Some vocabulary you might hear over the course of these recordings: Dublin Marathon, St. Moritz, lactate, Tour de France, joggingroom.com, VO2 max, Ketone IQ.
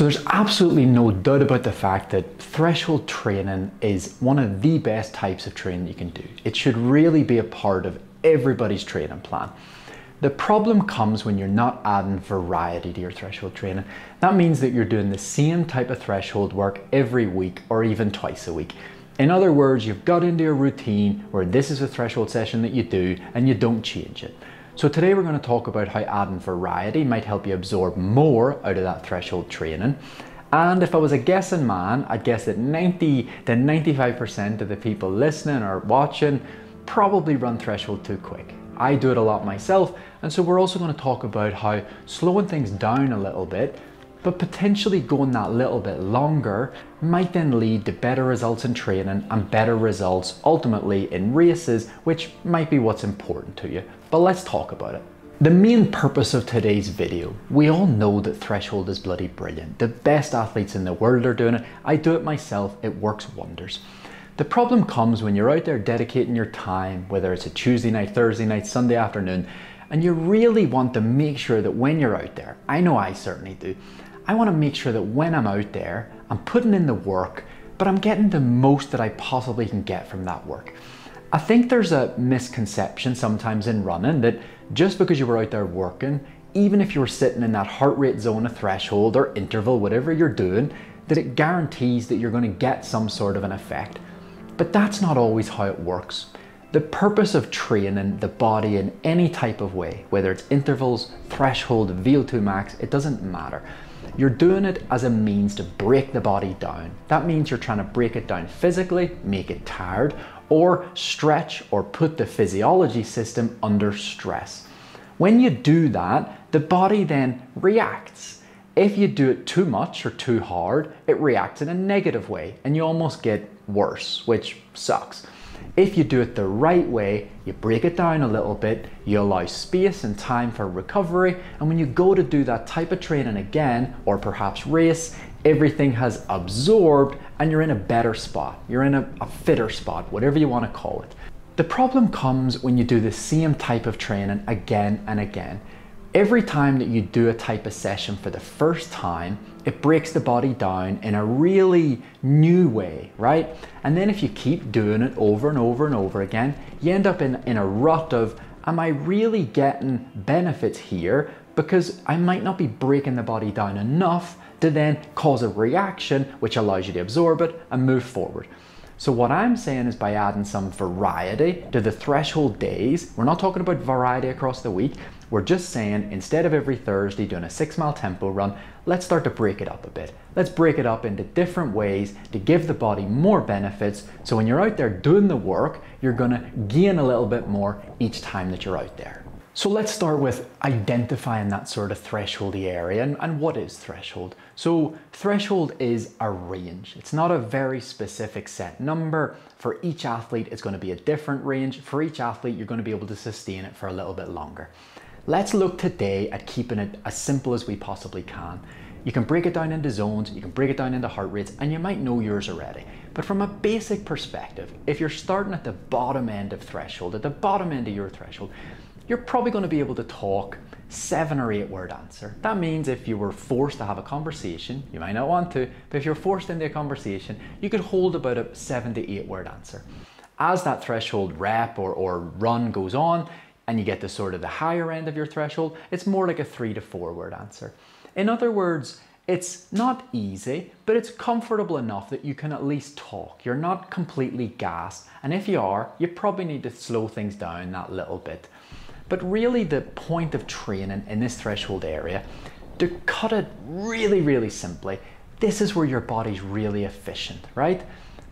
So there's absolutely no doubt about the fact that threshold training is one of the best types of training you can do. It should really be a part of everybody's training plan. The problem comes when you're not adding variety to your threshold training. That means that you're doing the same type of threshold work every week or even twice a week. In other words, you've got into a routine where this is a threshold session that you do and you don't change it. So today we're going to talk about how adding variety might help you absorb more out of that threshold training. And if I was a guessing man, I'd guess that 90 to 95% of the people listening or watching probably run threshold too quick. I do it a lot myself. And so we're also going to talk about how slowing things down a little bit, but potentially going that little bit longer, might then lead to better results in training and better results ultimately in races, which might be what's important to you. But let's talk about it. The main purpose of today's video, we all know that threshold is bloody brilliant. The best athletes in the world are doing it. I do it myself. It works wonders. The problem comes when you're out there dedicating your time, whether it's a Tuesday night, Thursday night, Sunday afternoon, and you really want to make sure that when you're out there, I know I certainly do, I want to make sure that when I'm out there, I'm putting in the work, but I'm getting the most that I possibly can get from that work. I think there's a misconception sometimes in running that just because you were out there working, even if you were sitting in that heart rate zone, a threshold or interval, whatever you're doing, that it guarantees that you're going to get some sort of an effect. But that's not always how it works. The purpose of training the body in any type of way, whether it's intervals, threshold, VO2 max, it doesn't matter. You're doing it as a means to break the body down. That means you're trying to break it down physically, make it tired, or stretch or put the physiology system under stress. When you do that, the body then reacts. If you do it too much or too hard, it reacts in a negative way and you almost get worse, which sucks. If you do it the right way, you break it down a little bit, you allow space and time for recovery, and when you go to do that type of training again, or perhaps race, everything has absorbed and you're in a better spot. You're in a fitter spot, whatever you want to call it. The problem comes when you do the same type of training again and again. Every time that you do a type of session for the first time, it breaks the body down in a really new way, right? And then if you keep doing it over and over and over again, you end up in a rut of, am I really getting benefits here? Because I might not be breaking the body down enough to then cause a reaction, which allows you to absorb it and move forward. So what I'm saying is by adding some variety to the threshold days, we're not talking about variety across the week, we're just saying instead of every Thursday doing a 6 mile tempo run, let's start to break it up a bit. Let's break it up into different ways to give the body more benefits. So when you're out there doing the work, you're gonna gain a little bit more each time that you're out there. So let's start with identifying that sort of thresholdy area and what is threshold? So threshold is a range. It's not a very specific set number. For each athlete, it's going to be a different range. For each athlete, you're going to be able to sustain it for a little bit longer. Let's look today at keeping it as simple as we possibly can. You can break it down into zones, you can break it down into heart rates, and you might know yours already. But from a basic perspective, if you're starting at the bottom end of threshold, at the bottom end of your threshold, you're probably going to be able to talk 7 or 8 word answer. That means if you were forced to have a conversation, you might not want to, but if you're forced into a conversation, you could hold about a 7 to 8 word answer. As that threshold rep or run goes on and you get to sort of the higher end of your threshold, it's more like a 3 to 4 word answer. In other words, it's not easy, but it's comfortable enough that you can at least talk. You're not completely gassed. And if you are, you probably need to slow things down that little bit. But really the point of training in this threshold area, to cut it really, really simply, this is where your body's really efficient, right?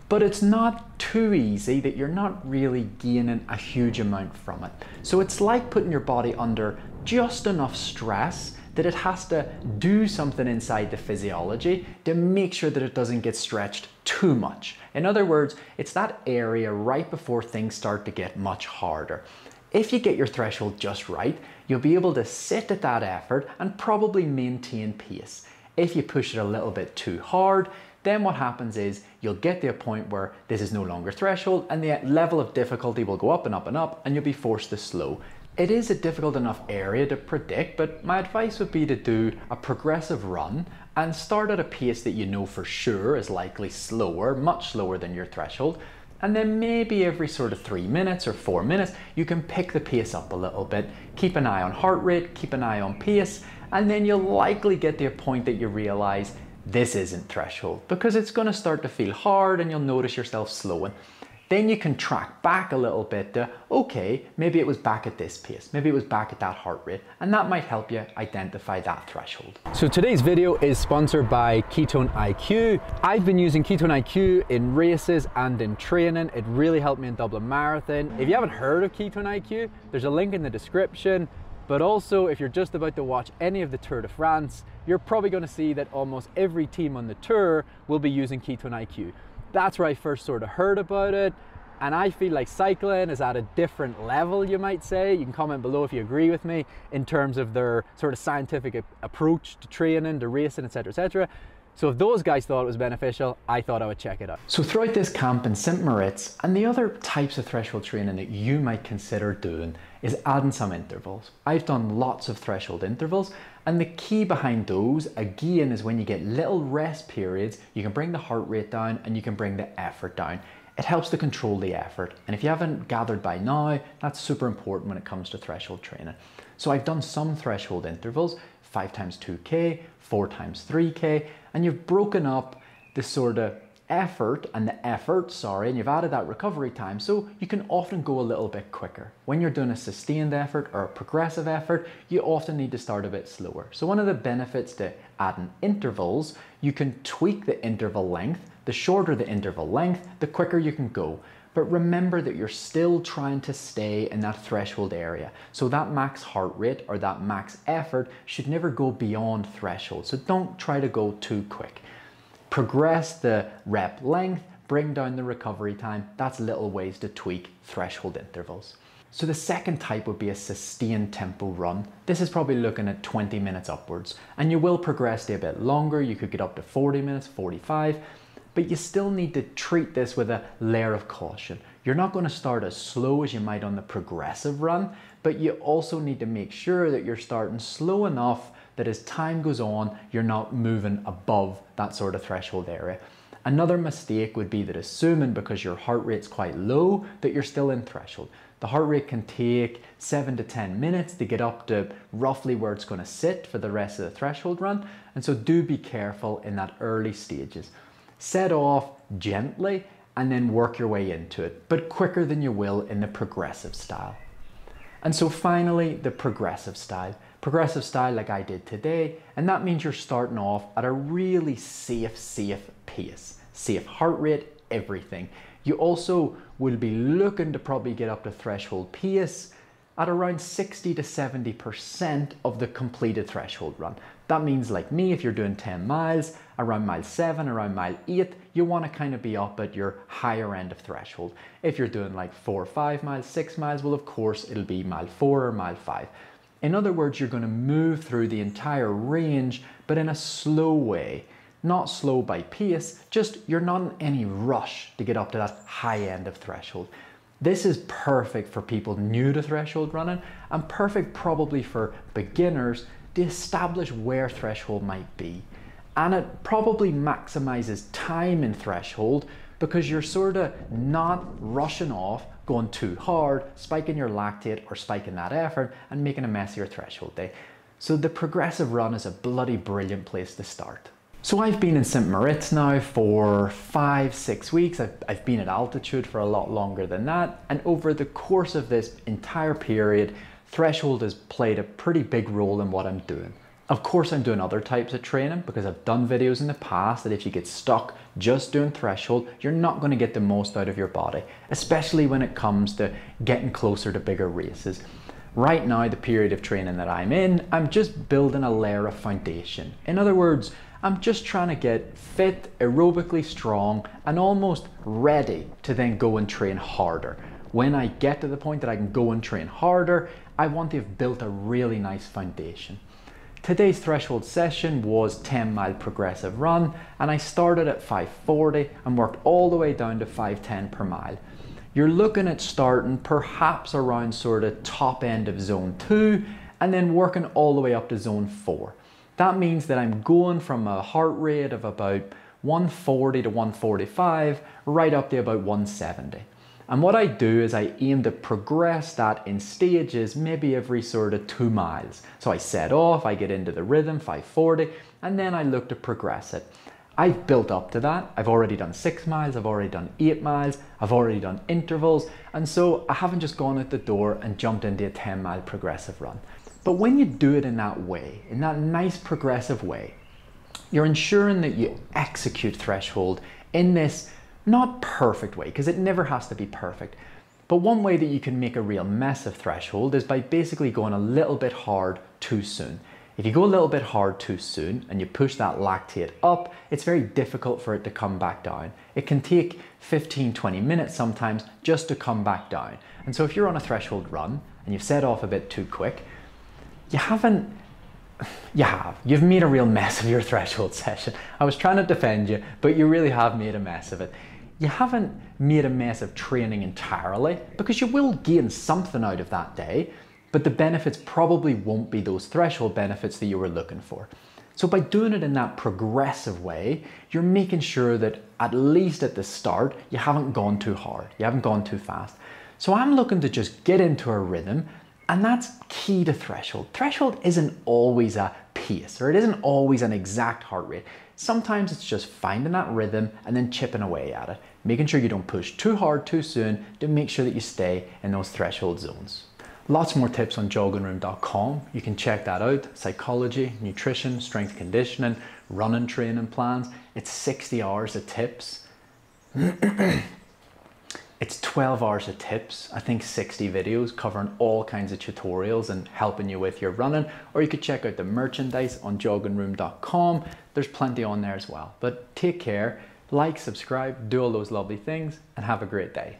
But it's not too easy that you're not really gaining a huge amount from it. So it's like putting your body under just enough stress that it has to do something inside the physiology to make sure that it doesn't get stretched too much. In other words, it's that area right before things start to get much harder. If you get your threshold just right, you'll be able to sit at that effort and probably maintain pace. If you push it a little bit too hard, then what happens is you'll get to a point where this is no longer threshold and the level of difficulty will go up and up and up and you'll be forced to slow. It is a difficult enough area to predict, but my advice would be to do a progressive run and start at a pace that you know for sure is likely slower, much slower than your threshold. And then maybe every sort of 3 minutes or 4 minutes, you can pick the pace up a little bit. Keep an eye on heart rate, keep an eye on pace, and then you'll likely get to a point that you realize this isn't threshold, because it's going to start to feel hard and you'll notice yourself slowing. Then you can track back a little bit to, okay, maybe it was back at this pace, maybe it was back at that heart rate, and that might help you identify that threshold. So today's video is sponsored by Ketone IQ. I've been using Ketone IQ in races and in training. It really helped me in Dublin Marathon. If you haven't heard of Ketone IQ, there's a link in the description. But also, if you're just about to watch any of the Tour de France, you're probably going to see that almost every team on the Tour will be using Ketone IQ. That's where I first sort of heard about it, and I feel like cycling is at a different level, you might say. You can comment below if you agree with me in terms of their sort of scientific approach to training, to racing, etc, etc. So if those guys thought it was beneficial, I thought I would check it out. So throughout this camp in St. Moritz, and the other types of threshold training that you might consider doing, is adding some intervals. I've done lots of threshold intervals, and the key behind those, again, is when you get little rest periods, you can bring the heart rate down and you can bring the effort down. It helps to control the effort. And if you haven't gathered by now, that's super important when it comes to threshold training. So I've done some threshold intervals, 5 times 2K, 4 times 3K, and you've broken up the sort of effort, and you've added that recovery time, so you can often go a little bit quicker. When you're doing a sustained effort or a progressive effort, you often need to start a bit slower. So one of the benefits to adding intervals, you can tweak the interval length. The shorter the interval length, the quicker you can go. But remember that you're still trying to stay in that threshold area. So that max heart rate or that max effort should never go beyond threshold. So don't try to go too quick. Progress the rep length, bring down the recovery time. That's little ways to tweak threshold intervals. So the second type would be a sustained tempo run. This is probably looking at 20 minutes upwards, and you will progress to a bit longer. You could get up to 40 minutes, 45. But you still need to treat this with a layer of caution. You're not going to start as slow as you might on the progressive run, but you also need to make sure that you're starting slow enough that as time goes on, you're not moving above that sort of threshold area. Another mistake would be that assuming because your heart rate's quite low, that you're still in threshold. The heart rate can take 7 to 10 minutes to get up to roughly where it's going to sit for the rest of the threshold run. And so do be careful in that early stages. Set off gently and then work your way into it, but quicker than you will in the progressive style. And so finally, the progressive style. Progressive style like I did today, and that means you're starting off at a really safe pace. Safe heart rate, everything. You also will be looking to probably get up to threshold pace at around 60 to 70% of the completed threshold run. That means, like me, if you're doing 10 miles, around mile 7, around mile 8, you want to kind of be up at your higher end of threshold. If you're doing like 4 or 5 miles, 6 miles, well, of course, it'll be mile 4 or mile 5. In other words, you're going to move through the entire range, but in a slow way. Not slow by pace, just you're not in any rush to get up to that high end of threshold. This is perfect for people new to threshold running, and perfect probably for beginners to establish where threshold might be. And it probably maximizes time in threshold because you're sort of not rushing off, going too hard, spiking your lactate or spiking that effort and making a messier threshold day. So the progressive run is a bloody brilliant place to start. So I've been in St. Moritz now for 5-6 weeks. I've been at altitude for a lot longer than that. And over the course of this entire period, threshold has played a pretty big role in what I'm doing. Of course, I'm doing other types of training because I've done videos in the past that if you get stuck just doing threshold, you're not going to get the most out of your body, especially when it comes to getting closer to bigger races. Right now, the period of training that I'm in, I'm just building a layer of foundation. In other words, I'm just trying to get fit, aerobically strong, and almost ready to then go and train harder. When I get to the point that I can go and train harder, I want to have built a really nice foundation. Today's threshold session was 10-mile progressive run, and I started at 5:40 and worked all the way down to 5:10 per mile. you're looking at starting perhaps around sort of top end of zone 2 and then working all the way up to zone 4. That means that I'm going from a heart rate of about 140 to 145 right up to about 170. And what I do is I aim to progress that in stages, maybe every sort of 2 miles. So I set off, I get into the rhythm, 540, and then I look to progress it. I've built up to that. I've already done 6 miles, I've already done 8 miles, I've already done intervals. And so I haven't just gone out the door and jumped into a 10 mile progressive run. But when you do it in that way, in that nice progressive way, you're ensuring that you execute threshold in this not perfect way, because it never has to be perfect. But one way that you can make a real mess of threshold is by basically going a little bit hard too soon. If you go a little bit hard too soon and you push that lactate up, it's very difficult for it to come back down. It can take 15, 20 minutes sometimes just to come back down. And so if you're on a threshold run and you've set off a bit too quick, you've made a real mess of your threshold session. I was trying to defend you, but you really have made a mess of it. You haven't made a mess of training entirely, because you will gain something out of that day, but the benefits probably won't be those threshold benefits that you were looking for. So by doing it in that progressive way, you're making sure that at least at the start, you haven't gone too hard, you haven't gone too fast. So I'm looking to just get into a rhythm, and that's key to threshold. Threshold isn't always a pace, or it isn't always an exact heart rate. Sometimes it's just finding that rhythm and then chipping away at it, making sure you don't push too hard too soon to make sure that you stay in those threshold zones. Lots more tips on joggingroom.com. You can check that out. Psychology, nutrition, strength conditioning, running training plans. It's 60 hours of tips. It's 12 hours of tips, I think 60 videos covering all kinds of tutorials and helping you with your running, or you could check out the merchandise on joggingroom.com. There's plenty on there as well. But take care, like, subscribe, do all those lovely things, and have a great day.